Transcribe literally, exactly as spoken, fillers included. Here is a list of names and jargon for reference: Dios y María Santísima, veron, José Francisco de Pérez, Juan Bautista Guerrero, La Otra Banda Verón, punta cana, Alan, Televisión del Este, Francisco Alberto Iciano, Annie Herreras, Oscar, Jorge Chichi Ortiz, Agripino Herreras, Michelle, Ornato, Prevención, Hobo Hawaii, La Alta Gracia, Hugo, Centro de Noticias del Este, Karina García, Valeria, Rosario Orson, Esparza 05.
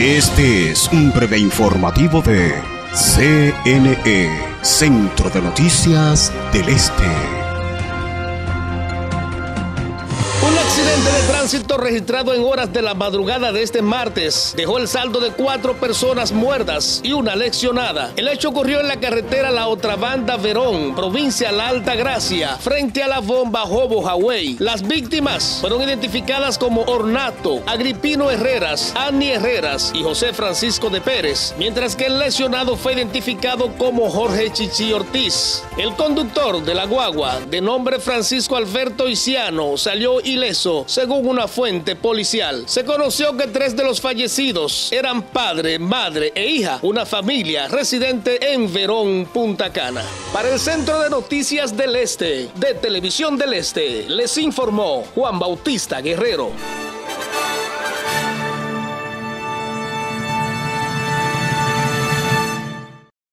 Este es un breve informativo de C N E, Centro de Noticias del Este. El tránsito registrado en horas de la madrugada de este martes dejó el saldo de cuatro personas muertas y una lesionada. El hecho ocurrió en la carretera La Otra Banda Verón, provincia La Alta Gracia, frente a la bomba Hobo Hawaii. Las víctimas fueron identificadas como Ornato, Agripino Herreras, Annie Herreras y José Francisco de Pérez, mientras que el lesionado fue identificado como Jorge Chichi Ortiz. El conductor de la guagua, de nombre Francisco Alberto Iciano, salió ileso, según una fuente policial. Se conoció que tres de los fallecidos eran padre, madre e hija, una familia residente en Verón, Punta Cana. Para el Centro de Noticias del Este, de Televisión del Este, les informó Juan Bautista Guerrero.